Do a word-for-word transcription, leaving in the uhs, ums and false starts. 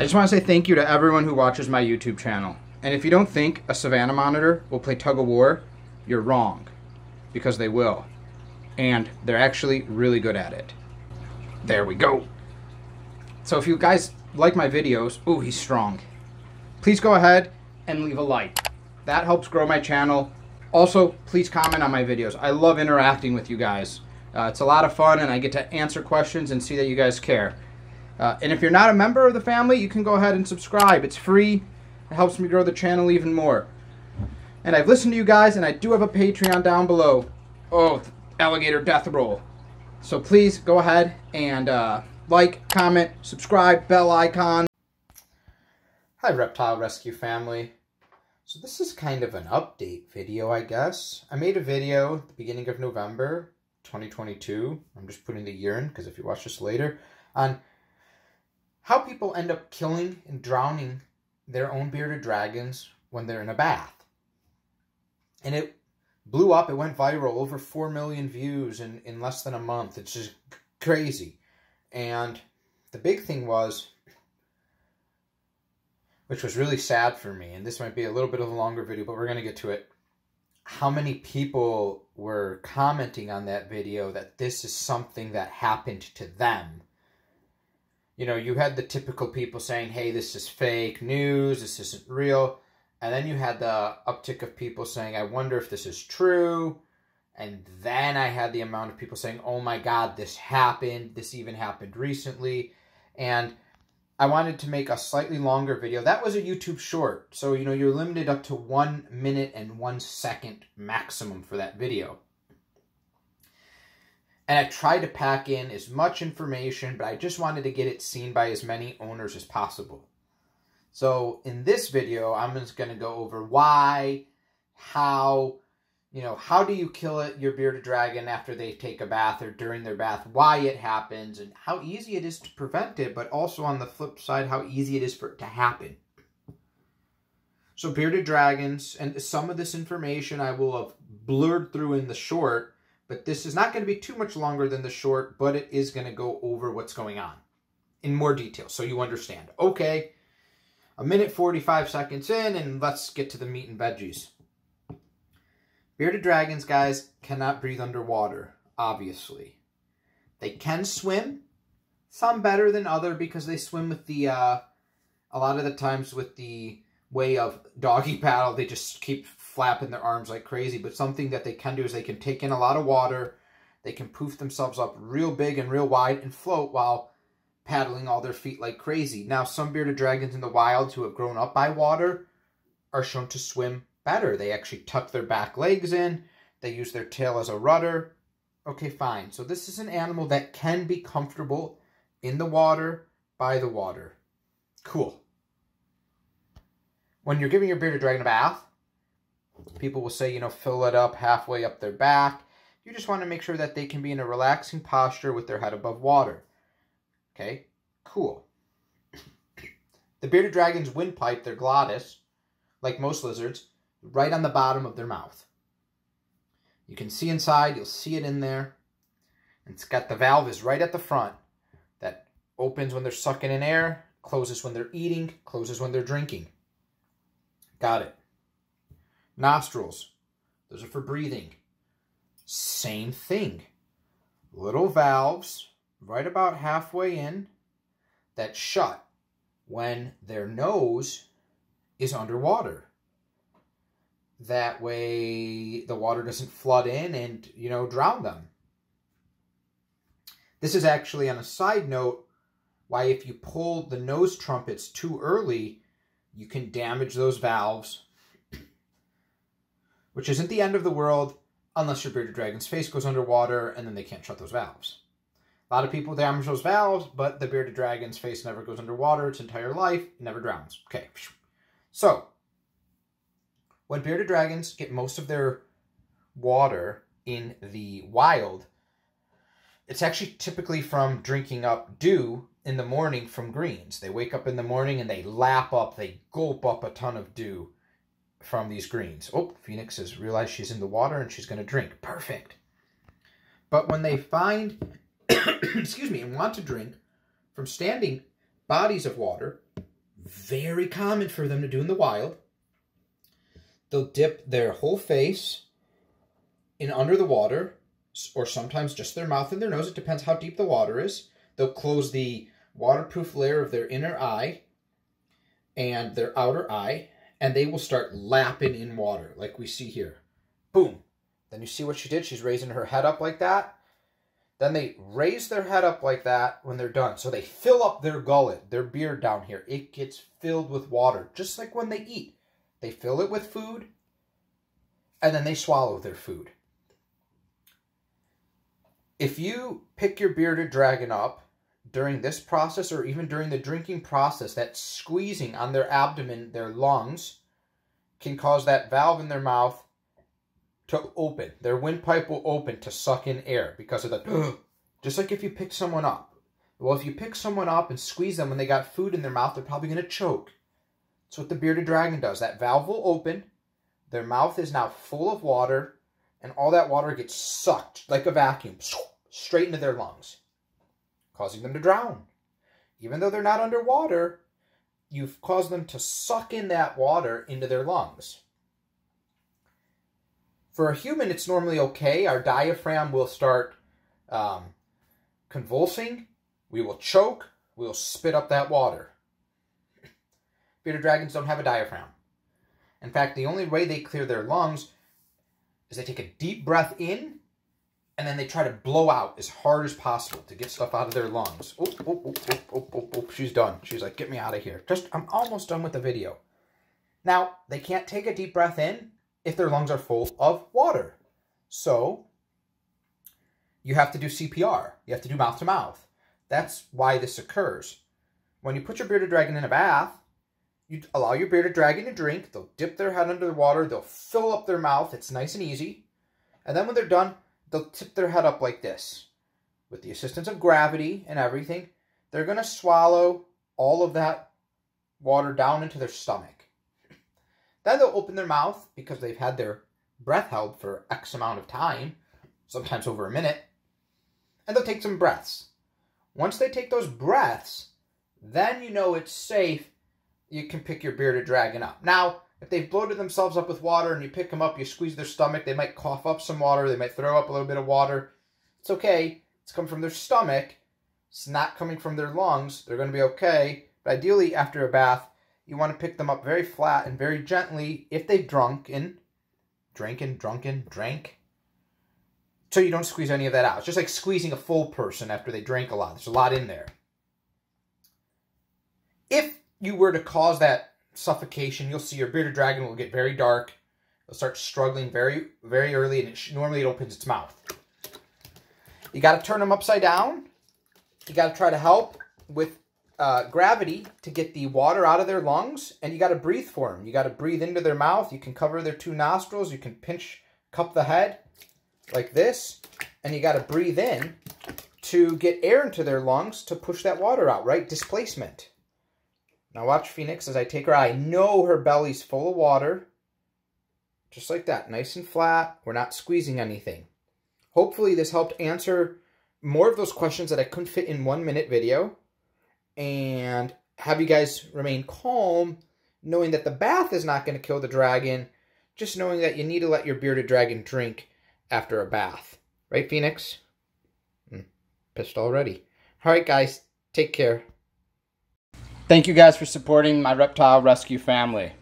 I just want to say thank you to everyone who watches my YouTube channel. And if you don't think a Savannah monitor will play tug of war, you're wrong, because they will. And they're actually really good at it. There we go. So if you guys like my videos, ooh, he's strong. Please go ahead and leave a like. That helps grow my channel. Also, please comment on my videos. I love interacting with you guys. Uh, it's a lot of fun, and I get to answer questions and see that you guys care. Uh, and if you're not a member of the family, you can go ahead and subscribe. It's free. It helps me grow the channel even more. And I've listened to you guys, and I do have a Patreon down below. Oh, alligator death roll. So please go ahead and uh, like, comment, subscribe, bell icon. Hi, Reptile Rescue family. So this is kind of an update video, I guess. I made a video at the beginning of November twenty twenty-two. I'm just putting the year in because if you watch this later, on how people end up killing and drowning their own bearded dragons when they're in a bath. And it blew up. It went viral. Over four million views in, in less than a month. It's just crazy. And the big thing was, which was really sad for me, and this might be a little bit of a longer video, but we're going to get to it, how many people were commenting on that video that this is something that happened to them. You know, you had the typical people saying, hey, this is fake news, this isn't real. And then you had the uptick of people saying, I wonder if this is true. And then I had the amount of people saying, oh my God, this happened. This even happened recently. And I wanted to make a slightly longer video. That was a YouTube short. So, you know, you're limited up to one minute and one second maximum for that video. And I tried to pack in as much information, but I just wanted to get it seen by as many owners as possible. So in this video, I'm just going to go over why, how, you know, how do you kill it, your bearded dragon after they take a bath or during their bath, why it happens, and how easy it is to prevent it, but also on the flip side, how easy it is for it to happen. So bearded dragons, and some of this information I will have blurred through in the short, but this is not going to be too much longer than the short, but it is going to go over what's going on in more detail so you understand. Okay, a minute forty-five seconds in, and let's get to the meat and veggies. Bearded dragons, guys, cannot breathe underwater, obviously. They can swim, some better than other because they swim with the, uh, a lot of the times with the way of doggy paddle, they just keep flapping their arms like crazy. But something that they can do is they can take in a lot of water, they can poof themselves up real big and real wide and float while paddling all their feet like crazy. Now, some bearded dragons in the wild who have grown up by water are shown to swim better. They actually tuck their back legs in. They use their tail as a rudder. Okay, fine. So this is an animal that can be comfortable in the water, by the water. Cool. When you're giving your bearded dragon a bath, people will say, you know, fill it up halfway up their back. You just want to make sure that they can be in a relaxing posture with their head above water. Okay, cool. The bearded dragon's windpipe, their glottis, like most lizards, right on the bottom of their mouth. You can see inside, you'll see it in there. And it's got the valve is right at the front that opens when they're sucking in air, closes when they're eating, closes when they're drinking. Got it. Nostrils, those are for breathing. Same thing. Little valves right about halfway in that shut when their nose is underwater. That way the water doesn't flood in and, you know, drown them. This is actually, on a side note, why if you pull the nose trumpets too early, you can damage those valves, which isn't the end of the world unless your bearded dragon's face goes underwater and then they can't shut those valves. A lot of people damage those valves, but the bearded dragon's face never goes underwater its entire life. It never drowns. Okay. So, when bearded dragons get most of their water in the wild, it's actually typically from drinking up dew in the morning from greens. They wake up in the morning and they lap up, they gulp up a ton of dew from these greens. Oh, Phoenix has realized she's in the water and she's going to drink. Perfect. But when they find, excuse me, and want to drink from standing bodies of water, Very common for them to do in the wild. They'll dip their whole face in under the water, or sometimes just their mouth and their nose. It depends how deep the water is. They'll close the waterproof layer of their inner eye and their outer eye, and they will start lapping in water, like we see here. Boom. Then you see what she did? She's raising her head up like that. Then they raise their head up like that when they're done. So they fill up their gullet, their beard down here. It gets filled with water, just like when they eat. They fill it with food, and then they swallow their food. If you pick your bearded dragon up during this process, or even during the drinking process, that squeezing on their abdomen, their lungs, can cause that valve in their mouth to open. Their windpipe will open to suck in air because of the... Just like if you pick someone up. Well, if you pick someone up and squeeze them when they got food in their mouth, they're probably going to choke. That's what the bearded dragon does. That valve will open. Their mouth is now full of water, and all that water gets sucked like a vacuum straight into their lungs, causing them to drown. Even though they're not underwater, you've caused them to suck in that water into their lungs. For a human, it's normally okay. Our diaphragm will start um, convulsing. We will choke. We will spit up that water. Bearded dragons don't have a diaphragm. In fact, the only way they clear their lungs is they take a deep breath in, and then they try to blow out as hard as possible to get stuff out of their lungs. Oh, oh, oh, oh, oh, oh, oh. She's done. She's like, get me out of here. Just, I'm almost done with the video. Now, they can't take a deep breath in if their lungs are full of water. So, you have to do C P R. You have to do mouth-to-mouth. That's why this occurs. When you put your bearded dragon in a bath, you allow your bearded dragon to drink. They'll dip their head under the water. They'll fill up their mouth. It's nice and easy. And then when they're done, they'll tip their head up like this. With the assistance of gravity and everything, they're going to swallow all of that water down into their stomach. Then they'll open their mouth because they've had their breath held for X amount of time, sometimes over a minute, and they'll take some breaths. Once they take those breaths, then you know it's safe. You can pick your bearded dragon up. Now, if they've bloated themselves up with water and you pick them up, you squeeze their stomach, they might cough up some water, they might throw up a little bit of water. It's okay. It's come from their stomach. It's not coming from their lungs. They're going to be okay. But ideally, after a bath, you want to pick them up very flat and very gently if they've drunken, drinking, drunken, drank, so you don't squeeze any of that out. It's just like squeezing a full person after they drank a lot. There's a lot in there. If you were to cause that suffocation, you'll see your bearded dragon will get very dark. It'll start struggling very, very early, and it sh normally it opens its mouth. You got to turn them upside down. You got to try to help with Uh, gravity to get the water out of their lungs, and you got to breathe for them. You got to breathe into their mouth. You can cover their two nostrils. You can pinch, cup the head like this, and you got to breathe in to get air into their lungs to push that water out, right? Displacement. Now watch Phoenix as I take her. I know her belly's full of water. Just like that, nice and flat. We're not squeezing anything. Hopefully this helped answer more of those questions that I couldn't fit in one minute video. And have you guys remain calm, knowing that the bath is not going to kill the dragon, just knowing that you need to let your bearded dragon drink after a bath. Right, Phoenix? Mm, pissed already. All right, guys, take care. Thank you guys for supporting my reptile rescue family.